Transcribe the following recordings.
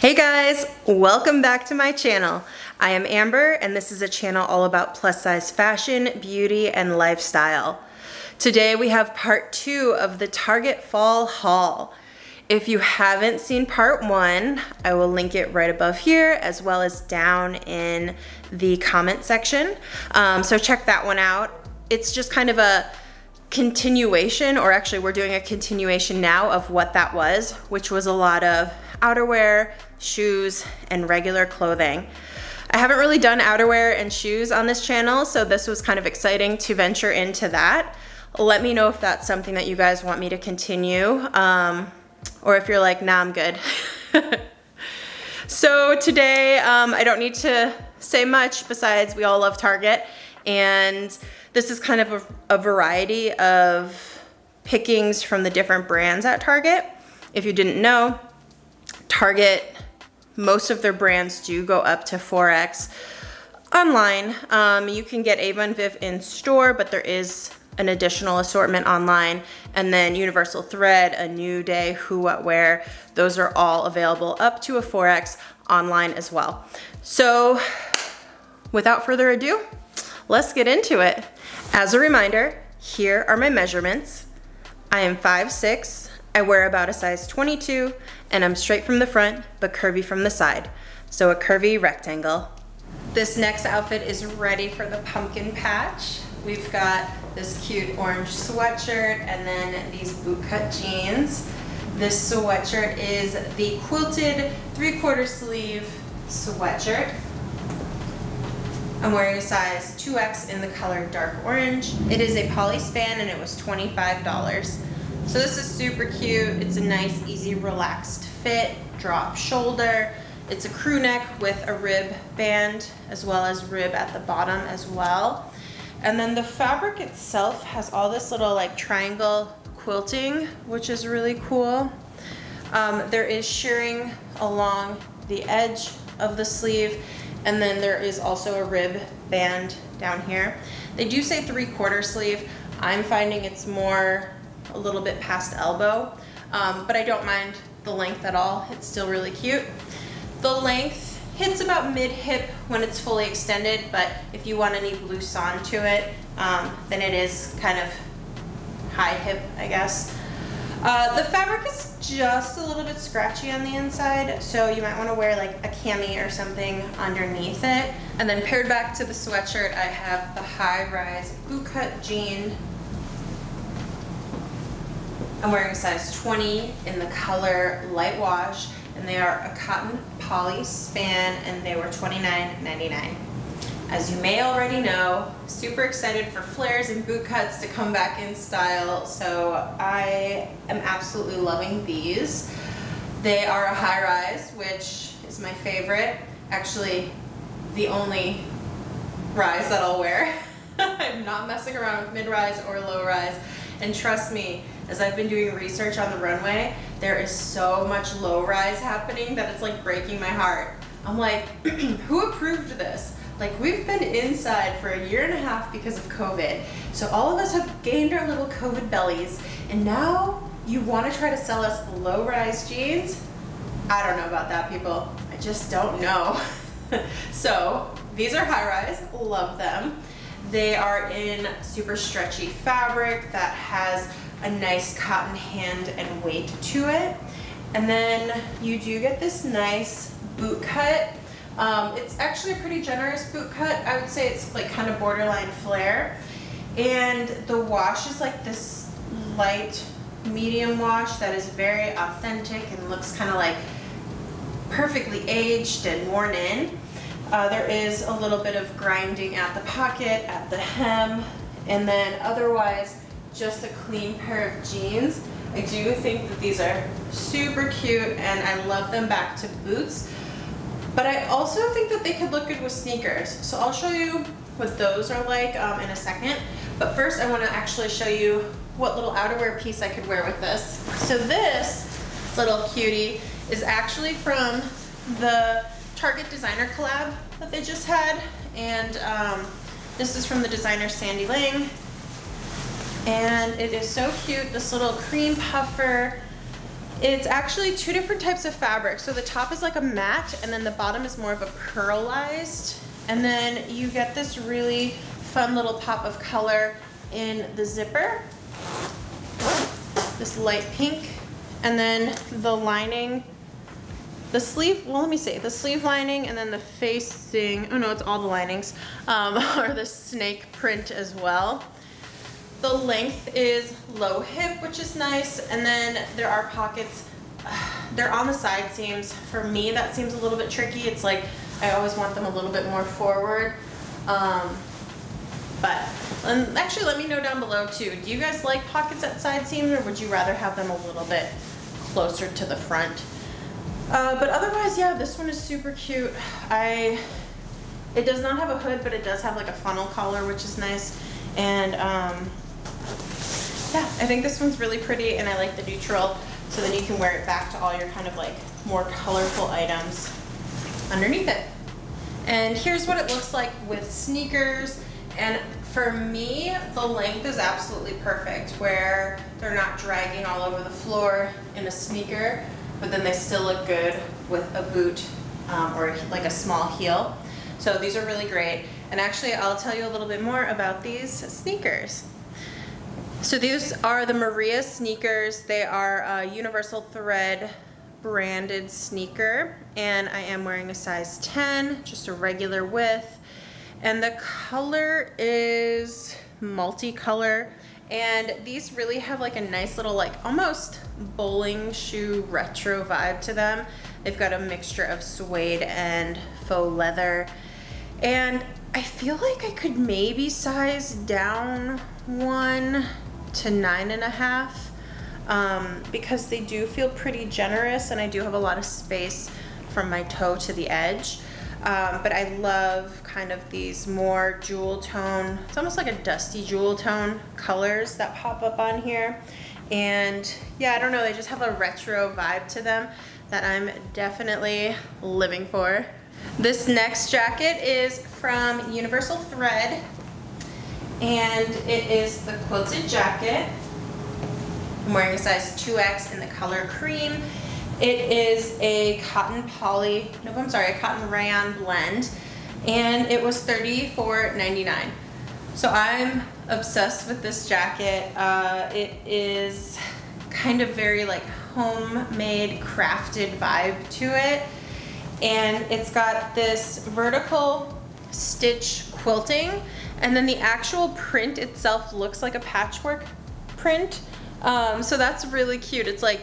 Hey guys, welcome back to my channel. I am Amber and this is a channel all about plus size fashion, beauty, and lifestyle. Today we have part two of the Target Fall Haul. If you haven't seen part one, I will link it right above here as well as down in the comment section. So check that one out. It's just kind of a continuation, or actually we're doing a continuation now of what that was, which was a lot of outerwear, shoes, and regular clothing. I haven't really done outerwear and shoes on this channel, so this was kind of exciting to venture into that. Let me know if that's something that you guys want me to continue, or if you're like, nah, I'm good. So today, I don't need to say much besides we all love Target, and this is kind of a variety of pickings from the different brands at Target. If you didn't know, Target, most of their brands do go up to 4X online. You can get Ava and Viv in store, but there is an additional assortment online. And then Universal Thread, A New Day, Who, What, Wear, those are all available up to a 4X online as well. So without further ado, let's get into it. As a reminder, here are my measurements. I am 5'6", I wear about a size 22, and I'm straight from the front, but curvy from the side. So a curvy rectangle. This next outfit is ready for the pumpkin patch. We've got this cute orange sweatshirt and then these bootcut jeans. This sweatshirt is the quilted 3/4 sleeve sweatshirt. I'm wearing a size 2X in the color dark orange. It is a poly span and it was $25. So this is super cute. It's a nice, easy, relaxed fit, drop shoulder. It's a crew neck with a rib band as well as rib at the bottom as well. And then the fabric itself has all this little like triangle quilting, which is really cool. There is shirring along the edge of the sleeve. And then there is also a rib band down here. They do say 3/4 sleeve. I'm finding it's more a little bit past elbow, but I don't mind the length at all. It's still really cute. The length hits about mid-hip when it's fully extended, but if you want any loose on to it, then it is kind of high hip, I guess. The fabric is just a little bit scratchy on the inside, so you might want to wear like a cami or something underneath it. And then paired back to the sweatshirt, I have the high-rise bootcut jean. I'm wearing a size 20 in the color light wash, and they are a cotton poly span, and they were $29.99. As you may already know, super excited for flares and boot cuts to come back in style, so I am absolutely loving these. They are a high rise, which is my favorite. Actually, the only rise that I'll wear. I'm not messing around with mid rise or low rise, and trust me, as I've been doing research on the runway, there is so much low rise happening that it's like breaking my heart. I'm like, who approved this? Like, we've been inside for a year and a half because of COVID. So all of us have gained our little COVID bellies, and now you want to try to sell us low-rise jeans? I don't know about that, people. I just don't know. So these are high-rise, love them. They are in super stretchy fabric that has a nice cotton hand and weight to it. And then you do get this nice boot cut. It's actually a pretty generous boot cut. I would say it's like kind of borderline flare. And the wash is like this light medium wash that is very authentic and looks kind of like perfectly aged and worn in. There is a little bit of grinding at the pocket, at the hem, and then otherwise just a clean pair of jeans. I do think that these are super cute and I love them back to boots. But I also think that they could look good with sneakers. So I'll show you what those are like in a second. But first I want to actually show you what little outerwear piece I could wear with this. So this little cutie is actually from the Target designer collab that they just had. And this is from the designer Sandy Liang. And it is so cute, this little cream puffer. It's actually two different types of fabric. So the top is like a matte, and then the bottom is more of a pearlized. And then you get this really fun little pop of color in the zipper, this light pink. And then the lining, the sleeve, well, let me see, the sleeve lining and then the facing, oh no, it's all the linings, are the snake print as well. The length is low hip, which is nice, and then there are pockets. They're on the side seams. For me, that seems a little bit tricky. It's like I always want them a little bit more forward. But actually, let me know down below too. Do you guys like pockets at side seams, or would you rather have them a little bit closer to the front? But otherwise, yeah, this one is super cute. It does not have a hood, but it does have like a funnel collar, which is nice. And yeah, I think this one's really pretty, and I like the neutral, so then you can wear it back to all your kind of like more colorful items underneath it. And here's what it looks like with sneakers. And for me, the length is absolutely perfect, where they're not dragging all over the floor in a sneaker, but then they still look good with a boot or like a small heel. So these are really great. And actually, I'll tell you a little bit more about these sneakers. So these are the Maria sneakers. They are a Universal Thread branded sneaker. And I am wearing a size 10, just a regular width. And the color is multicolor. And these really have like a nice little like almost bowling shoe retro vibe to them. They've got a mixture of suede and faux leather. And I feel like I could maybe size down 1 to 9.5 because they do feel pretty generous, and I do have a lot of space from my toe to the edge. But I love kind of these more jewel tone, it's almost like a dusty jewel tone colors that pop up on here. And yeah, I don't know, they just have a retro vibe to them that I'm definitely living for. This next jacket is from Universal Thread, and it is the quilted jacket. I'm wearing a size 2X in the color cream. It is a cotton poly, nope, I'm sorry, a cotton rayon blend, and it was $34.99. So I'm obsessed with this jacket. It is kind of very like homemade, crafted vibe to it. And it's got this vertical stitch quilting, and then the actual print itself looks like a patchwork print. So that's really cute. It's like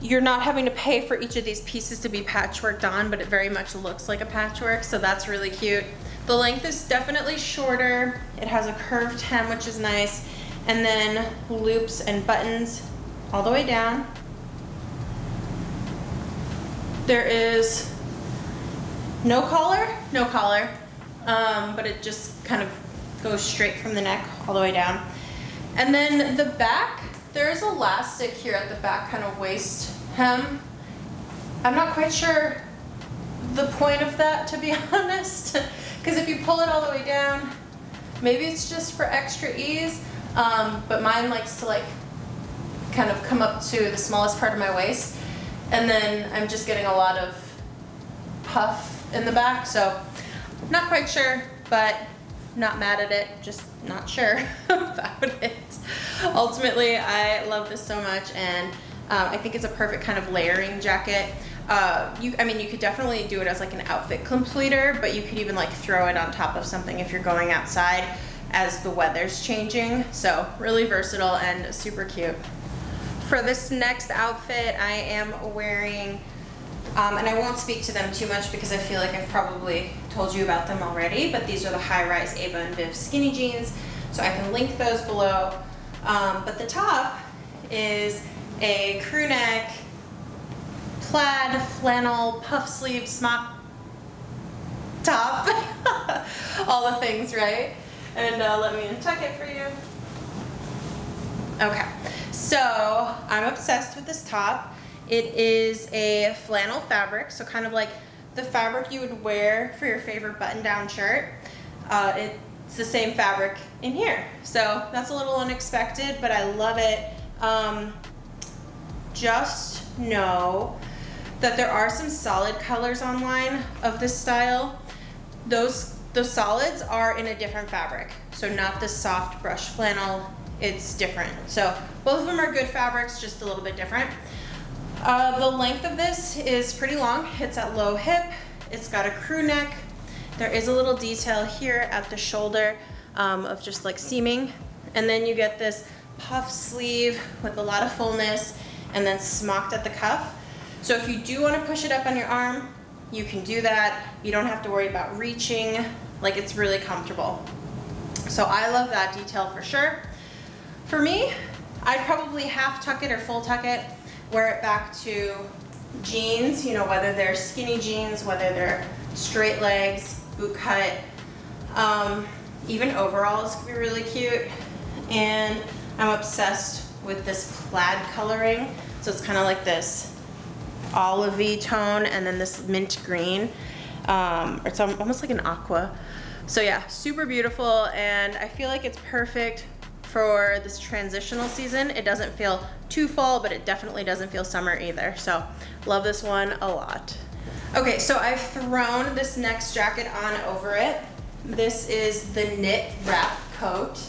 you're not having to pay for each of these pieces to be patchworked on, but it very much looks like a patchwork, so that's really cute. The length is definitely shorter. It has a curved hem, which is nice, and then loops and buttons all the way down. There is no collar, but it just kind of goes straight from the neck all the way down. And then the back, there is elastic here at the back, kind of waist hem. I'm not quite sure the point of that, to be honest, because if you pull it all the way down, maybe it's just for extra ease, but mine likes to like kind of come up to the smallest part of my waist, and then I'm just getting a lot of puff in the back, so not quite sure, but not mad at it, just not sure about it. Ultimately, I love this so much, and I think it's a perfect kind of layering jacket. I mean, you could definitely do it as like an outfit completer, but you could even like throw it on top of something if you're going outside as the weather's changing. So really versatile and super cute. For this next outfit, I am wearing, and I won't speak to them too much because I feel like I've probably told you about them already, but these are the high-rise Ava and Viv skinny jeans, so I can link those below. But the top is a crew neck, plaid, flannel, puff sleeve, smock top, all the things, right? And let me untuck it for you. Okay, so I'm obsessed with this top. It is a flannel fabric, so kind of like the fabric you would wear for your favorite button-down shirt. It's the same fabric in here. So that's a little unexpected, but I love it. Just know that there are some solid colors online of this style. Those solids are in a different fabric, so not the soft brush flannel, it's different. So both of them are good fabrics, just a little bit different. The length of this is pretty long. It's at low hip, it's got a crew neck. There is a little detail here at the shoulder of just like seaming. And then you get this puff sleeve with a lot of fullness and then smocked at the cuff. So if you do want to push it up on your arm, you can do that. You don't have to worry about reaching. Like, it's really comfortable. So I love that detail for sure. For me, I'd probably half tuck it or full tuck it, wear it back to jeans, you know, whether they're skinny jeans, whether they're straight legs, boot cut, even overalls could be really cute. And I'm obsessed with this plaid coloring. So it's kind of like this olivey tone and then this mint green. It's almost like an aqua. So yeah, super beautiful, and I feel like it's perfect for this transitional season. It doesn't feel too fall, but it definitely doesn't feel summer either. So love this one a lot. Okay, so I've thrown this next jacket on over it. This is the knit wrap coat.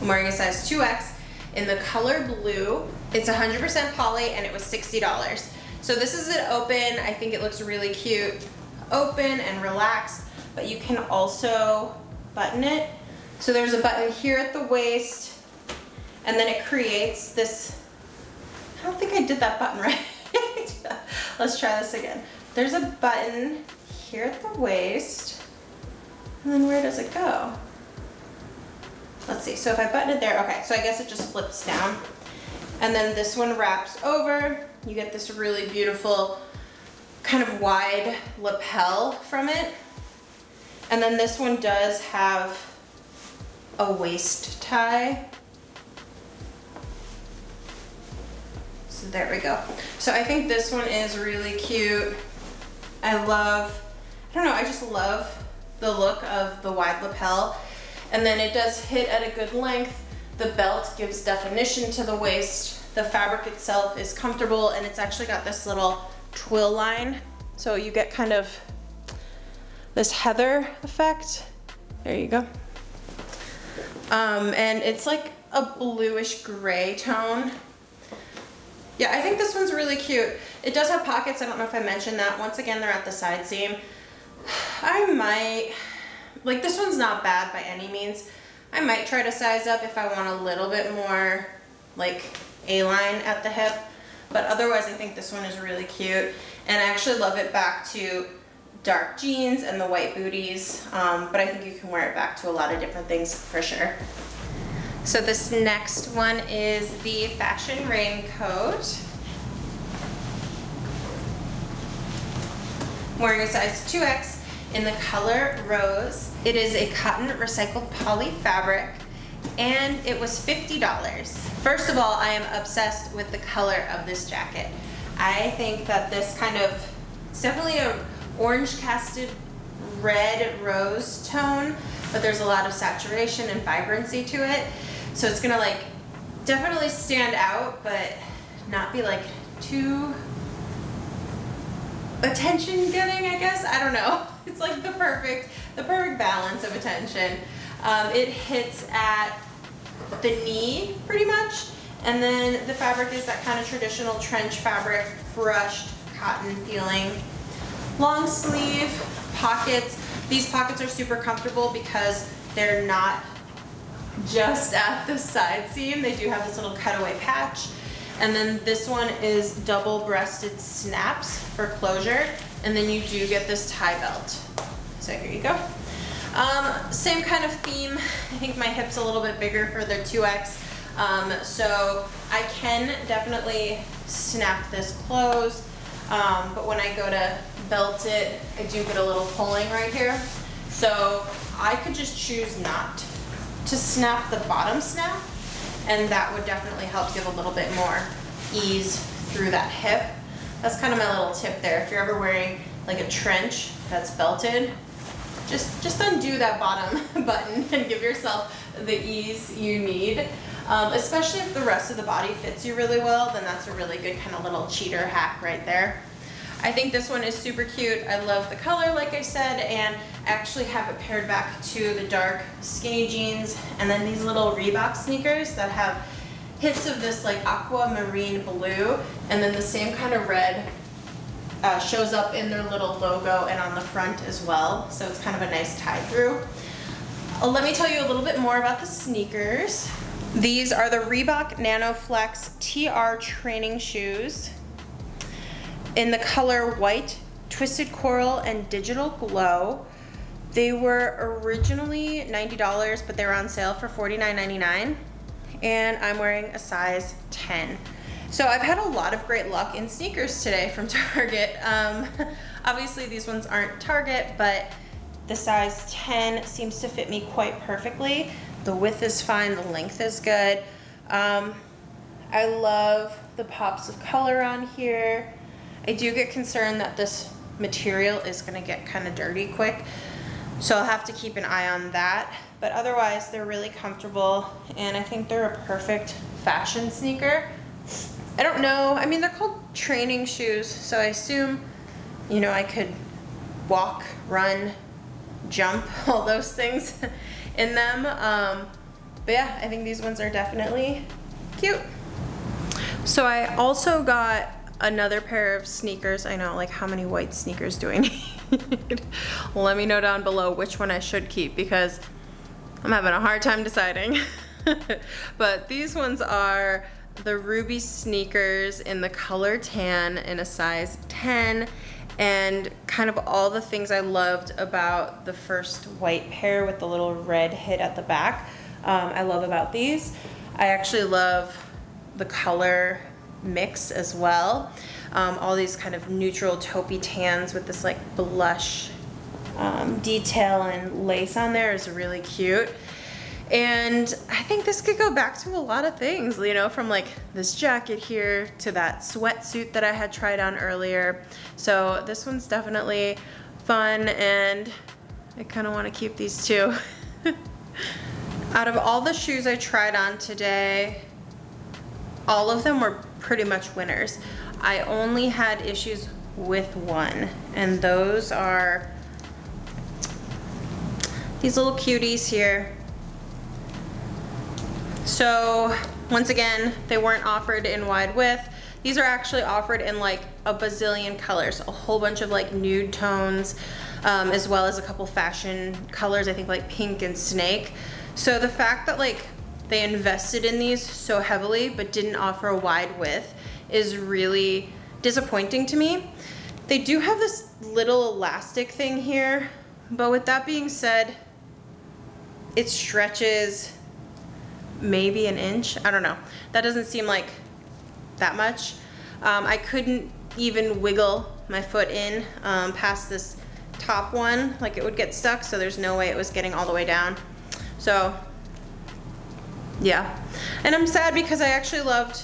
I'm wearing a size 2X in the color blue. It's 100% poly and it was $60. So this is an open, I think it looks really cute, open and relaxed, but you can also button it. So there's a button here at the waist, and then it creates this, I don't think I did that button right. Let's try this again. There's a button here at the waist, and then where does it go? Let's see, so if I button it there, okay, so I guess it just flips down. And then this one wraps over. You get this really beautiful kind of wide lapel from it. And then this one does have a waist tie. So there we go. So I think this one is really cute. I just love the look of the wide lapel. And then it does hit at a good length. The belt gives definition to the waist. The fabric itself is comfortable, and it's actually got this little twill line. So you get kind of this heather effect. There you go. And it's like a bluish gray tone. Yeah, I think this one's really cute. It does have pockets. I don't know if I mentioned that. Once again, they're at the side seam. Like, this one's not bad by any means. I might try to size up if I want a little bit more like A-line at the hip, but otherwise I think this one is really cute, and I actually love it back to dark jeans and the white booties, but I think you can wear it back to a lot of different things for sure. So this next one is the fashion raincoat. I'm wearing a size 2X. In the color rose. It is a cotton recycled poly fabric, and it was $50. First of all, I am obsessed with the color of this jacket. I think that this kind of, it's definitely a orange casted red rose tone, but there's a lot of saturation and vibrancy to it. So it's gonna like definitely stand out, but not be like too attention getting, I guess, I don't know. It's like the perfect balance of attention. It hits at the knee pretty much, and then the fabric is that kind of traditional trench fabric, brushed cotton feeling. Long sleeve, pockets. These pockets are super comfortable because they're not just at the side seam. They do have this little cutaway patch. And then this one is double-breasted snaps for closure. And then you do get this tie belt. So here you go. Same kind of theme. I think my hip's a little bit bigger for the 2X. So I can definitely snap this closed. But when I go to belt it, I do get a little pulling right here. So I could just choose not to snap the bottom snap, and that would definitely help give a little bit more ease through that hip. That's kind of my little tip there. If you're ever wearing like a trench that's belted, just undo that bottom button and give yourself the ease you need. Especially if the rest of the body fits you really well, then that's a really good kind of little cheater hack right there. I think this one is super cute. I love the color, like I said, and actually have it paired back to the dark skinny jeans and then these little Reebok sneakers that have hints of this like aquamarine blue, and then the same kind of red shows up in their little logo and on the front as well. So it's kind of a nice tie through. Let me tell you a little bit more about the sneakers. These are the Reebok NanoFlex TR training shoes in the color white, twisted coral, and digital glow. They were originally $90, but they were on sale for $49.99, and I'm wearing a size 10. So I've had a lot of great luck in sneakers today from Target. Obviously these ones aren't Target, but the size 10 seems to fit me quite perfectly. The width is fine, the length is good. I love the pops of color on here. I do get concerned that this material is gonna get kind of dirty quick, so I'll have to keep an eye on that. But otherwise, they're really comfortable, and I think they're a perfect fashion sneaker. I don't know, I mean, they're called training shoes, so I assume, you know, I could walk, run, jump, all those things in them. But yeah, I think these ones are definitely cute. So I also got another pair of sneakers. I know, like, how many white sneakers do I need? Let me know down below which one I should keep, because I'm having a hard time deciding. But these ones are the Ruby sneakers in the color tan in a size 10, and kind of all the things I loved about the first white pair with the little red hit at the back. I love about these. I actually love the color mix as well. All these kind of neutral taupey tans with this like blush detail and lace on there is really cute. And I think this could go back to a lot of things, you know, from like this jacket here to that sweatsuit that I had tried on earlier. So this one's definitely fun, and I kind of want to keep these two. Out of all the shoes I tried on today, all of them were pretty much winners. I only had issues with one, and those are these little cuties here. So once again, they weren't offered in wide width. These are actually offered in like a bazillion colors, a whole bunch of like nude tones, as well as a couple fashion colors, I think like pink and snake. So the fact that like they invested in these so heavily but didn't offer a wide width is really disappointing to me. They do have this little elastic thing here, but with that being said, it stretches maybe an inch. I don't know. That doesn't seem like that much. I couldn't even wiggle my foot in past this top one, like it would get stuck, so there's no way it was getting all the way down. So yeah, and I'm sad because I actually loved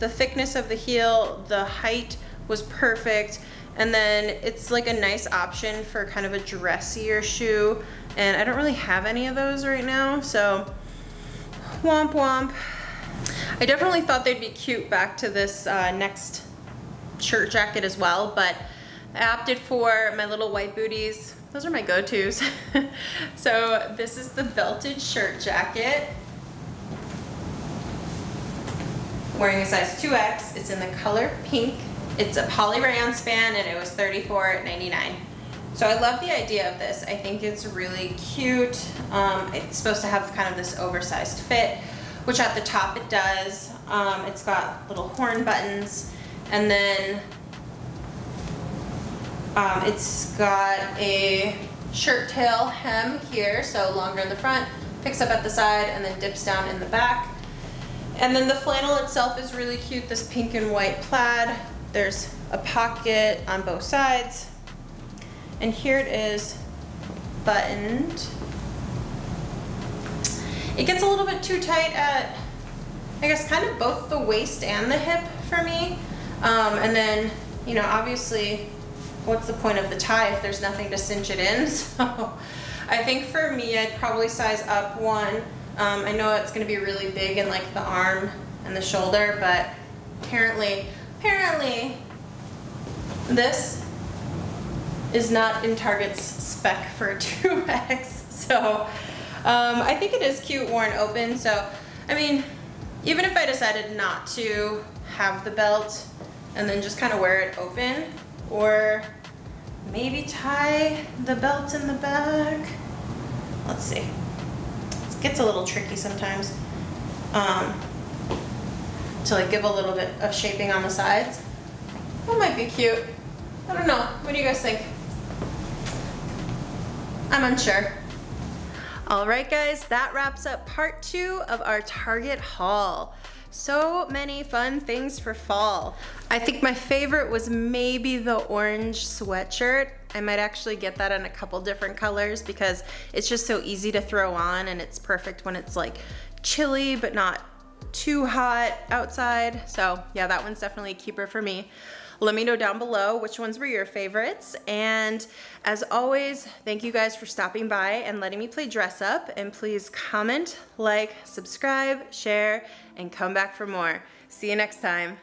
the thickness of the heel, the height was perfect, and then it's like a nice option for kind of a dressier shoe, and I don't really have any of those right now, so womp womp. I definitely thought they'd be cute back to this next shirt jacket as well, but I opted for my little white booties. Those are my go-tos. So this is the belted shirt jacket. Wearing a size 2X, it's in the color pink. It's a poly rayon span, and it was $34.99. So I love the idea of this. I think it's really cute. It's supposed to have kind of this oversized fit, which at the top it does. It's got little horn buttons, and then it's got a shirt tail hem here, so longer in the front, picks up at the side, and then dips down in the back. And then the flannel itself is really cute, this pink and white plaid. There's a pocket on both sides. And here it is buttoned. It gets a little bit too tight at, I guess, kind of both the waist and the hip for me. And then, you know, obviously, what's the point of the tie if there's nothing to cinch it in? So I think for me, I'd probably size up one. I know it's going to be really big in like the arm and the shoulder, but apparently this is not in Target's spec for a 2X. So I think it is cute worn open. So I mean, even if I decided not to have the belt and then just kind of wear it open, or maybe tie the belt in the back, let's see. It gets a little tricky sometimes to like give a little bit of shaping on the sides. That might be cute. I don't know. What do you guys think? I'm unsure. All right, guys, that wraps up part 2 of our Target haul. So many fun things for fall. I think my favorite was maybe the orange sweatshirt. I might actually get that in a couple different colors because it's just so easy to throw on, and it's perfect when it's like chilly but not too hot outside. So yeah, that one's definitely a keeper for me. Let me know down below which ones were your favorites. And as always, thank you guys for stopping by and letting me play dress up. And please comment, like, subscribe, share, and come back for more. See you next time.